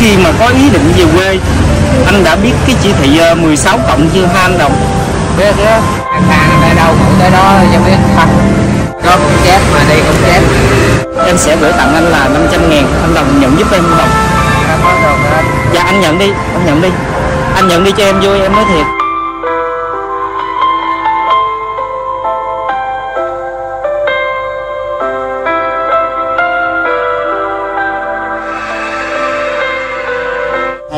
khi mà có ý định về quê, anh đã biết cái chỉ thị 16 cộng chưa ha anh Đồng? Biết chứ, hàng tới đâu cũng tới đó cho biết không. Có cũng chép mà đi cũng chép. Em sẽ gửi tặng anh là 500.000, anh Đồng nhận giúp em không Đồng? Dạ anh nhận đi, anh nhận đi. Anh nhận đi cho em vui, em nói thiệt.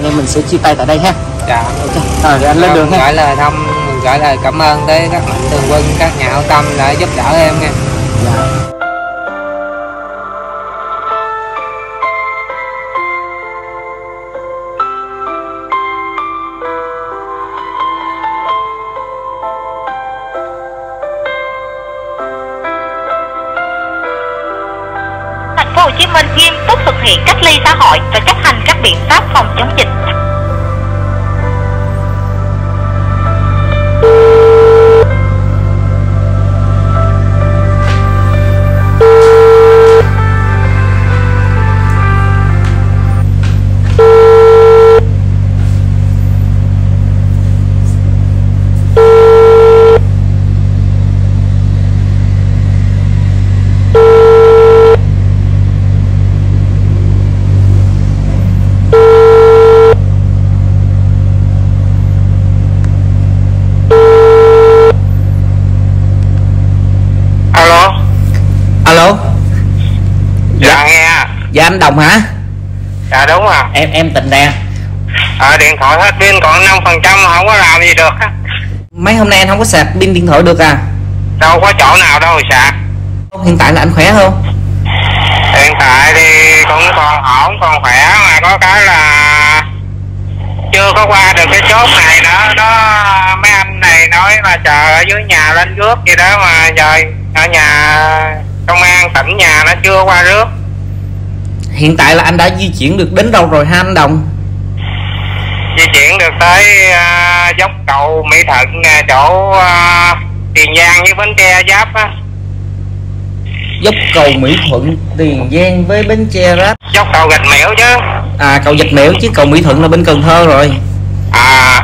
Nên mình sẽ chia tay tại đây ha. Dạ. Ok. Rồi anh lên đường ha. Gửi lời thăm, mình gửi lời cảm ơn tới các mạnh thường quân, các nhà hảo tâm đã giúp đỡ em nha. Dạ. Thành phố Hồ Chí Minh nghiêm túc thực hiện cách ly xã hội và chấp hành các biện pháp phòng chống dịch. Dạ anh Đồng hả? Dạ đúng rồi. Em Tịnh nè. Điện thoại hết pin còn 5%, không có làm gì được. Mấy hôm nay anh không có sạc pin điện thoại được à? Đâu có chỗ nào đâu sạc. Hiện tại là anh khỏe không? Hiện tại thì cũng còn ổn, còn khỏe, mà có cái là chưa có qua được cái chốt này nữa đó. Mấy anh này nói là chờ ở dưới nhà lên rước vậy đó, mà giờ ở nhà công an tỉnh nhà nó chưa qua rước. Hiện tại là anh đã di chuyển được đến đâu rồi ha anh Đồng? Di chuyển được tới dốc cầu Mỹ Thuận, chỗ Tiền Giang với Bến Tre giáp á. Dốc cầu Mỹ Thuận, Tiền Giang với Bến Tre đó. Dốc cầu Rạch Miễu chứ. À cầu Rạch Miễu chứ, cầu Mỹ Thuận là bên Cần Thơ rồi. À.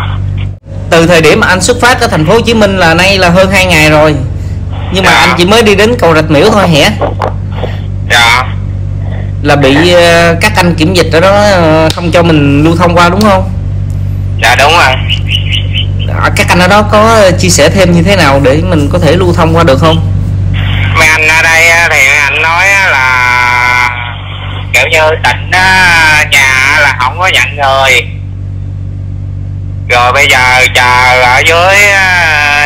Từ thời điểm mà anh xuất phát ở thành phố Hồ Chí Minh là nay là hơn 2 ngày rồi. Nhưng mà dạ, anh chỉ mới đi đến cầu Rạch Miễu thôi hả? Dạ. Là bị các anh kiểm dịch ở đó không cho mình lưu thông qua đúng không? Dạ đúng rồi. Các anh ở đó có chia sẻ thêm như thế nào để mình có thể lưu thông qua được không? Mấy anh ở đây thì anh nói là kiểu như tỉnh nhà là không có nhận người. Rồi bây giờ chờ ở dưới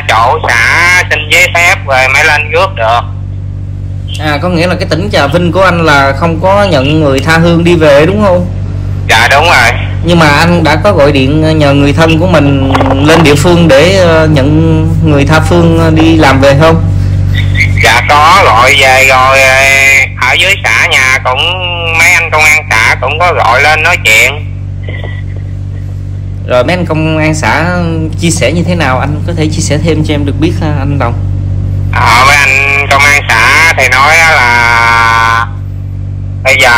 chỗ xã xin giấy phép rồi mới lên rước được. À có nghĩa là cái tỉnh Trà Vinh của anh là không có nhận người tha hương đi về đúng không? Dạ đúng rồi. Nhưng mà anh đã có gọi điện nhờ người thân của mình lên địa phương để nhận người tha phương đi làm về không? Dạ có gọi về rồi, ở dưới xã nhà cũng mấy anh công an xã cũng có gọi lên nói chuyện. Rồi mấy anh công an xã chia sẻ như thế nào, anh có thể chia sẻ thêm cho em được biết ha, anh Đồng? Mấy anh công an xã thì nói là bây giờ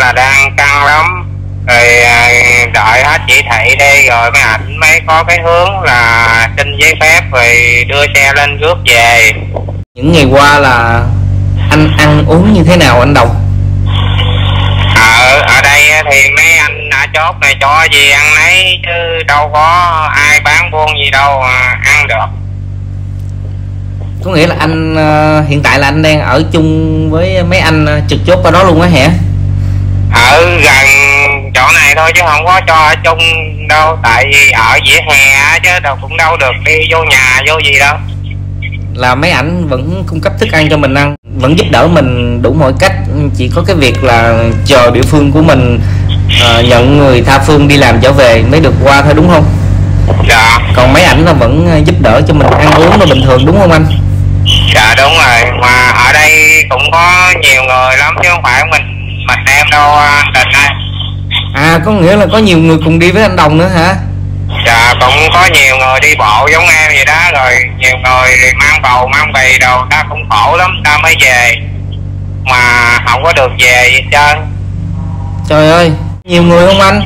là đang căng lắm, rồi đợi hết chỉ thị đi rồi mấy ảnh mới có cái hướng là xin giấy phép rồi đưa xe lên rước về. Những ngày qua là anh ăn uống như thế nào anh Đồng? Ở đây thì mấy anh ở chốt này cho gì ăn nấy chứ đâu có ai bán buôn gì đâu mà ăn được. Có nghĩa là anh hiện tại là anh đang ở chung với mấy anh trực chốt qua đó luôn á hả? Ở gần chỗ này thôi chứ không có cho ở chung đâu, tại vì ở vỉa hè chứ cũng đâu được đi vô nhà vô gì đâu. Là mấy ảnh vẫn cung cấp thức ăn cho mình ăn, vẫn giúp đỡ mình đủ mọi cách, chỉ có cái việc là chờ địa phương của mình nhận người tha phương đi làm trở về mới được qua thôi đúng không? Dạ. Còn mấy ảnh là vẫn giúp đỡ cho mình ăn uống là bình thường đúng không anh? Dạ đúng rồi, mà ở đây cũng có nhiều người lắm chứ không phải mình em đâu anh Định ơi. À có nghĩa là có nhiều người cùng đi với anh Đồng nữa hả? Dạ cũng có nhiều người đi bộ giống em vậy đó, rồi nhiều người thì mang bầu mang bì đồ, ta cũng khổ lắm ta mới về mà không có được về gì hết trơn. Trời ơi, Nhiều người không anh?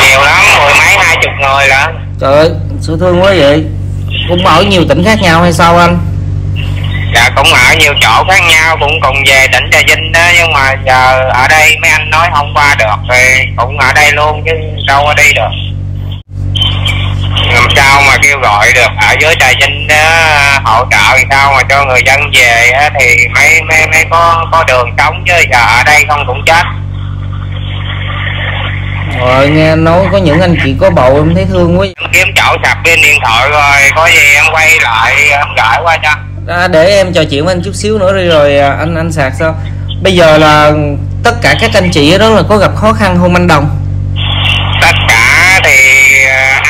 Nhiều lắm, mười mấy 20 người lận. Trời ơi, sự thương quá vậy. Cũng ở nhiều tỉnh khác nhau hay sao anh? Dạ cũng ở nhiều chỗ khác nhau, cũng cùng về tỉnh Trà Vinh đó, nhưng mà giờ ở đây mấy anh nói không qua được thì cũng ở đây luôn chứ đâu có đi được. Làm sao mà kêu gọi được ở dưới Trà Vinh đó, hỗ trợ thì sao mà cho người dân về đó, thì mới có đường sống, chứ giờ ở đây không cũng chết. Rồi nghe nói có những anh chị có bầu em thấy thương quá. Em kiếm chỗ sạc pin điện thoại rồi, có gì em quay lại em gửi qua cho. Để em trò chuyện với anh chút xíu nữa đi rồi anh sạc sao. Bây giờ là tất cả các anh chị đó là có gặp khó khăn không anh Đồng? Tất cả thì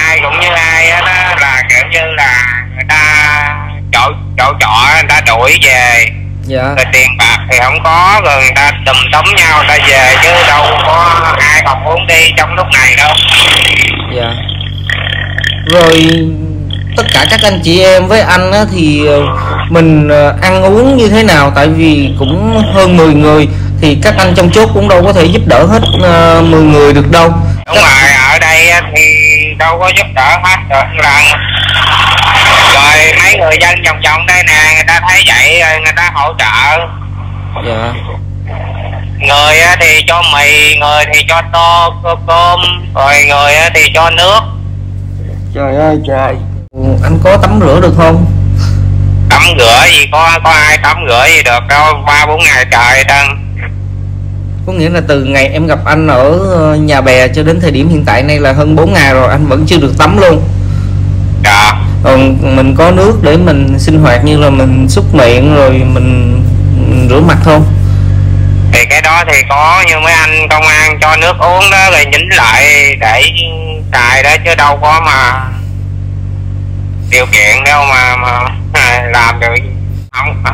ai cũng như ai đó, là kiểu như là người ta chỗ trọ người ta đuổi về. Dạ. Rồi tiền bạc thì không có, rồi người ta tùm tóm nhau người ta về, chứ đâu có ai còn muốn đi trong lúc này đâu. Dạ. Rồi tất cả các anh chị em với anh á, thì mình ăn uống như thế nào, tại vì cũng hơn 10 người thì các anh trong chốt cũng đâu có thể giúp đỡ hết 10 người được đâu. Đúng rồi, ở đây thì đâu có giúp đỡ hết được lần. Rồi mấy người dân vòng vòng đây nè, người ta thấy vậy rồi người ta hỗ trợ. Dạ. Người thì cho mì, người thì cho tô cơm, rồi người thì cho nước. Trời ơi trời. Anh có tắm rửa được không? Tắm rửa gì có ai tắm rửa gì được đâu, 3-4 ngày trời đang. Có nghĩa là từ ngày em gặp anh ở nhà bè cho đến thời điểm hiện tại nay là hơn 4 ngày rồi, anh vẫn chưa được tắm luôn. Dạ. Còn mình có nước để mình sinh hoạt như là mình xúc miệng rồi mình rửa mặt không? Thì cái đó thì có, như mấy anh công an cho nước uống đó rồi nhín lại để xài đó, chứ đâu có mà điều kiện đâu mà làm được.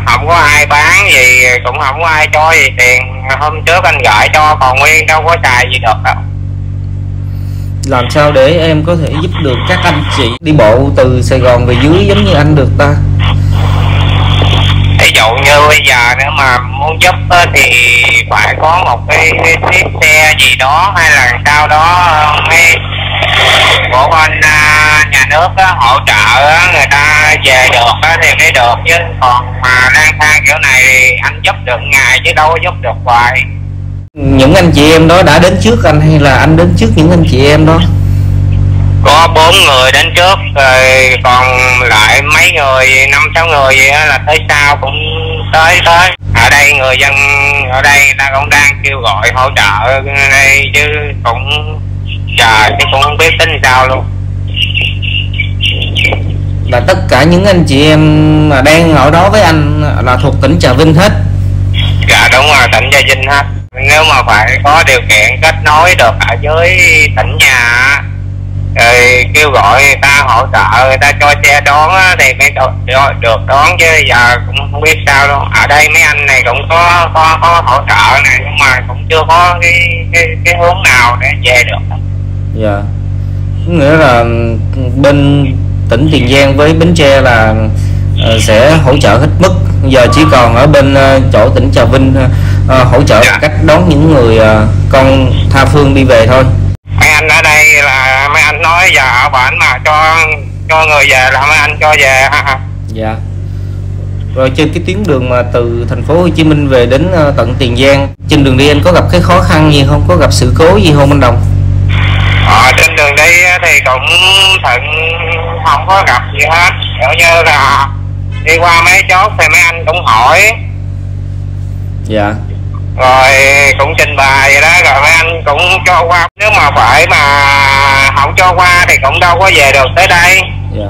Không có ai bán gì, cũng không có ai cho gì tiền. Hôm trước anh gọi cho còn nguyên, đâu có xài gì được đâu. Làm sao để em có thể giúp được các anh chị đi bộ từ Sài Gòn về dưới giống như anh được ta? Ví dụ như bây giờ nữa mà muốn giúp thì phải có một cái tiếp xe gì đó, hay là sao đó cái của bên nhà nước hỗ trợ người ta về được thì mới được, chứ còn mà lang thang kiểu này thì anh giúp được ngày chứ đâu có giúp được hoài. Những anh chị em đó đã đến trước anh hay là anh đến trước những anh chị em đó? Có 4 người đến trước rồi còn lại mấy người 5-6 người gì là tới sau cũng tới. Ở đây người dân ở đây ta cũng đang kêu gọi hỗ trợ đây, chứ cũng trời chứ cũng không biết tính sao luôn. Là tất cả những anh chị em mà đang ở đó với anh là thuộc tỉnh Trà Vinh hết? Dạ đúng rồi, tỉnh Trà Vinh hết. Nếu mà phải có điều kiện kết nối được ở dưới tỉnh nhà rồi kêu gọi người ta hỗ trợ, người ta cho xe đón thì mới được đón, chứ giờ cũng không biết sao đâu. Ở đây mấy anh này cũng có hỗ trợ này, nhưng mà cũng chưa có cái hướng nào để về được. Dạ. Nghĩa là bên tỉnh Tiền Giang với Bến Tre là sẽ hỗ trợ hết mức, giờ chỉ còn ở bên chỗ tỉnh Trà Vinh hỗ trợ cách đón những người con tha phương đi về thôi. Mấy anh ở đây là mấy anh nói giờ ở bển mà cho người về là mấy anh cho về. Dạ. Rồi trên cái tuyến đường mà từ thành phố Hồ Chí Minh về đến tận Tiền Giang, trên đường đi anh có gặp cái khó khăn gì không, có gặp sự cố gì không anh Đồng? Trên đường đi thì cũng thận không có gặp gì hết, kiểu như là đi qua mấy chốt thì mấy anh cũng hỏi. Dạ. Rồi cũng trình bày vậy đó, rồi mấy anh cũng cho qua. Nếu mà phải mà không cho qua thì cũng đâu có về được tới đây. Dạ.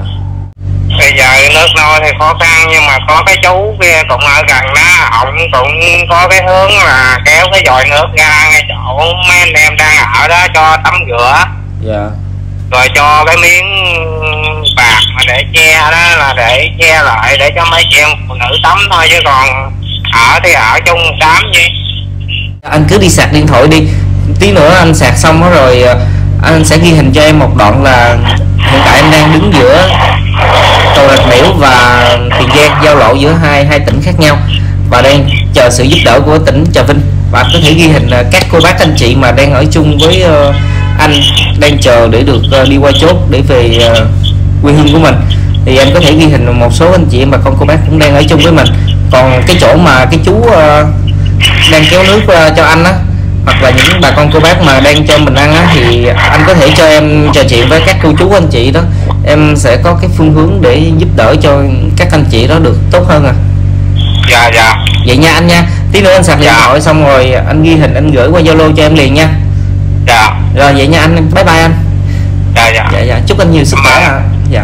Bây giờ nước nôi thì khó khăn, nhưng mà có cái chú kia cũng ở gần đó, ông cũng có cái hướng là kéo cái dòi nước ra ngay chỗ mấy anh em đang ở đó cho tắm rửa. Dạ. Rồi cho cái miếng bạc mà để che đó là để che lại để cho mấy chị em phụ nữ tắm thôi, chứ còn ở thì ở chung đám gì. Anh cứ đi sạc điện thoại đi, tí nữa anh sạc xong đó rồi anh sẽ ghi hình cho em một đoạn là hiện tại em đang đứng giữa cầu Rạch Miễu và Tiền Giang, giao lộ giữa hai tỉnh khác nhau, và đang chờ sự giúp đỡ của tỉnh Trà Vinh. Và có thể ghi hình các cô bác anh chị mà đang ở chung với anh đang chờ để được đi qua chốt để về quê hương của mình, thì anh có thể ghi hình một số anh chị mà con cô bác cũng đang ở chung với mình. Còn cái chỗ mà cái chú đang kéo nước cho anh á, hoặc là những bà con cô bác mà đang cho mình ăn á, thì anh có thể cho em trò chuyện với các cô chú anh chị đó, em sẽ có cái phương hướng để giúp đỡ cho các anh chị đó được tốt hơn. À dạ dạ, vậy nha anh nha, tí nữa anh sạc điện thoại xong rồi anh ghi hình anh gửi qua Zalo cho em liền nha. Dạ rồi, vậy nha anh, bye bye anh. Dạ dạ, dạ, dạ. Chúc anh nhiều sức khỏe. À dạ.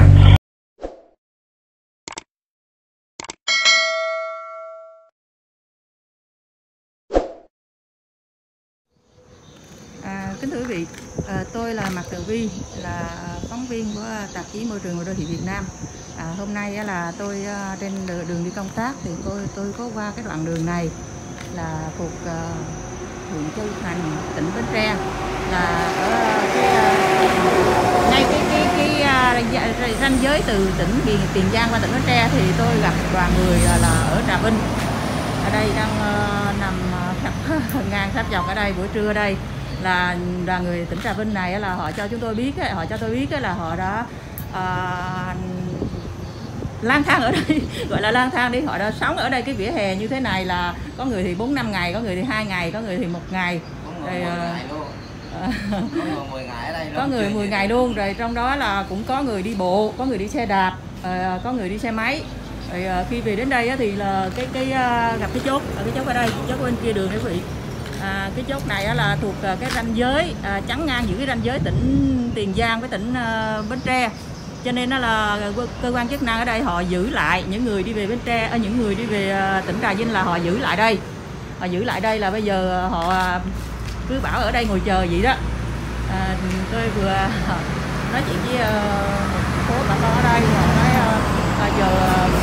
Kính thưa quý vị, tôi là Mạc Tử Vi, là phóng viên của tạp chí Môi trường và Đô thị Việt Nam. Hôm nay là tôi trên đường đi công tác thì tôi có qua cái đoạn đường này là thuộc huyện Châu Thành, tỉnh Bến Tre, là ở ngay cái ranh giới từ tỉnh Tiền Giang qua tỉnh Bến Tre. Thì tôi gặp đoàn người là ở Trà Vinh, ở đây đang nằm ngang sắp dọc ở đây buổi trưa đây. Là đoàn người tỉnh Trà Vinh này là họ cho chúng tôi biết, họ cho tôi biết là họ đã lang thang ở đây, gọi là lang thang đi, họ đã sống ở đây. Cái vỉa hè như thế này là có người thì 4-5 ngày, có người thì 2 ngày, có người thì 1 ngày, có người 10 ngày luôn. Rồi trong đó là cũng có người đi bộ, có người đi xe đạp, có người đi xe máy. Rồi khi về đến đây thì là gặp cái chốt, ở cái chốt ở đây, chốt bên kia đường đấy quý vị. Cái chốt này là thuộc cái ranh giới chắn ngang giữa cái ranh giới tỉnh Tiền Giang với tỉnh Bến Tre, cho nên nó là cơ quan chức năng ở đây họ giữ lại những người đi về Bến Tre, những người đi về tỉnh Trà Vinh là họ giữ lại đây, họ giữ lại đây là bây giờ họ cứ bảo ở đây ngồi chờ vậy đó. Tôi vừa nói chuyện với một số bà con ở đây, họ nói giờ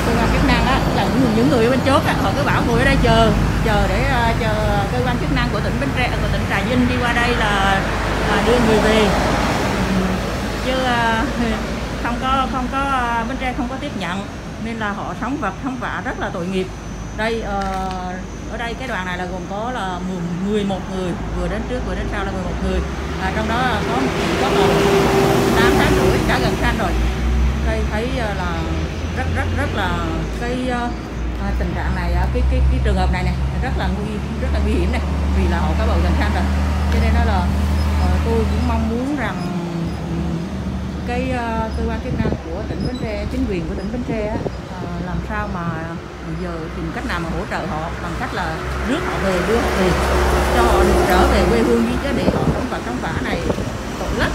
cơ quan chức năng là những người ở bên chốt họ cứ bảo ngồi ở đây chờ để chờ cơ quan chức năng của tỉnh Bến Tre, của tỉnh Trà Vinh đi qua đây là đưa người về, chứ không có Bến Tre không có tiếp nhận, nên là họ sống vật sống vạ rất là tội nghiệp. Đây ở đây cái đoàn này là gồm có là 11 người, vừa đến trước vừa đến sau là 11 người, trong đó có 8 tháng rưỡi đã gần sang rồi. Đây thấy là rất là cái tình trạng này, cái trường hợp này này rất là nguy hiểm này, vì là họ cá bầu gần sang rồi. Cho nên đó là tôi cũng mong muốn rằng cái cơ quan chức năng của tỉnh Bến Tre, chính quyền của tỉnh Bến Tre làm sao mà giờ tìm cách nào mà hỗ trợ họ bằng cách là rước họ về, đưa họ về cho họ được trở về quê hương, chứ để họ sống vả này tội lắm.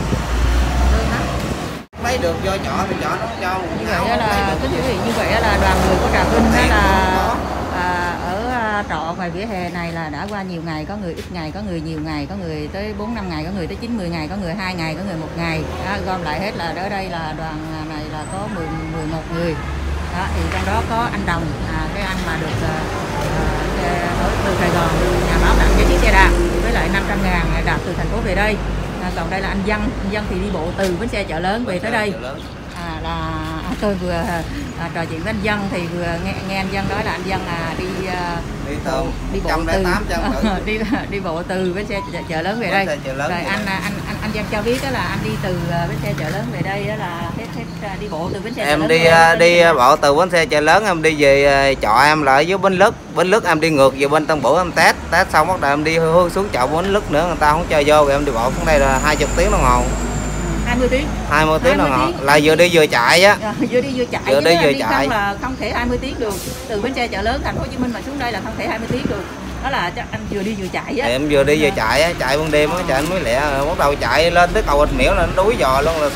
Lấy được do nhỏ thì nhỏ nó cho như vậy là cái gì, như vậy là đoàn người của Trà Vinh đó là ở trọ ngoài vỉa hè này là đã qua nhiều ngày, có người ít ngày, có người nhiều ngày, có người tới 4-5 ngày, có người tới 9-10 ngày, có người 2 ngày, có người 1 ngày. Đó, gom lại hết là ở đây là đoàn này là có 11 người. Đó, thì trong đó có anh Đồng, cái anh mà được từ Sài Gòn nhà báo tặng cái chiếc xe đạp với lại 500.000 đạp từ thành phố về đây. Còn đây là anh Văn, thì đi bộ từ bến xe Chợ Lớn về tới đây. Tôi vừa trò chuyện với anh Văn thì vừa nghe anh Văn nói là anh Văn là đi bộ từ bến xe Chợ Lớn về đây. Rồi anh Văn cho biết đó là anh đi từ bến xe Chợ Lớn về đây đó là hết đi bộ từ bến xe Chợ Lớn. Em đi bộ từ bến xe Chợ Lớn, em đi về chợ, em lại ở dưới Bến Lức em đi ngược về bên Tân Bửu, em test xong bắt đầu em đi hướng xuống chợ Bến Lức nữa, người ta không cho vô, em đi bộ xuống đây là 20 tiếng đồng hồ. 20 tiếng là vừa đi vừa chạy á, vừa đi vừa chạy là không thể 20 tiếng được. Từ Bến Tre Chợ Lớn thành phố Hồ Chí Minh mà xuống đây là không thể 20 tiếng được, đó là anh vừa đi vừa chạy á. Em vừa đi vừa chạy á, chạy ban đêm á, chạy mới lẹ, bắt đầu chạy lên tới cầu Hạnh Miễu là nó đuối giò luôn, là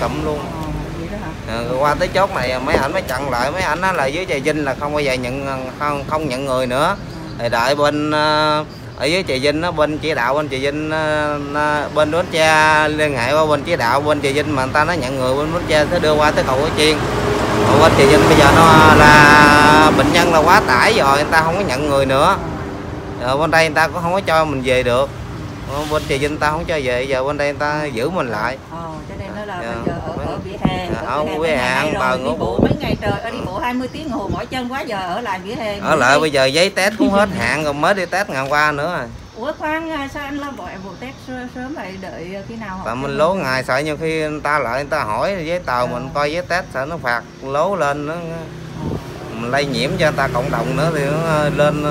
sụm luôn. Vậy đó hả? Qua tới chốt này mấy ảnh mới chặn lại, mấy ảnh là dưới Trà Vinh là không bao giờ nhận, không nhận người nữa. Thì đợi bên ở dưới Trà Vinh, bên chỉ đạo bên Trà Vinh, bên Bến Tre liên hệ qua bên chỉ đạo bên Trà Vinh, mà người ta nó nhận người bên Bến Tre sẽ đưa qua tới cầu Huế Chiên. Còn bên Trà Vinh bây giờ nó là bệnh nhân là quá tải rồi, người ta không có nhận người nữa. Rồi bên đây người ta cũng không có cho mình về được. bên Trà Vinh ta không cho về, giờ bên đây người ta giữ mình lại. Cho nên nó là bây giờ ở vỉa hè, ở vỉa hè bà ngủ bộ mấy ngày trời, đi bộ 20 tiếng hồ mỏi chân quá, giờ ở lại vỉa hè. Ở lại bây giờ giấy test cũng hết hạn rồi, mới đi test ngày qua nữa rồi. Ủa khoan, sao anh lo bộ test sớm lại, đợi khi nào họ? Tại mình lố ngày sợ nhiều khi người ta lại người ta hỏi giấy tờ mình coi giấy test sợ nó phạt lố lên nó lây nhiễm cho người ta cộng đồng nữa thì nó lên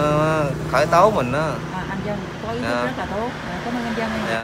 khởi tố mình đó. Anh Dân có ý thức rất là tốt, cảm ơn anh Dân.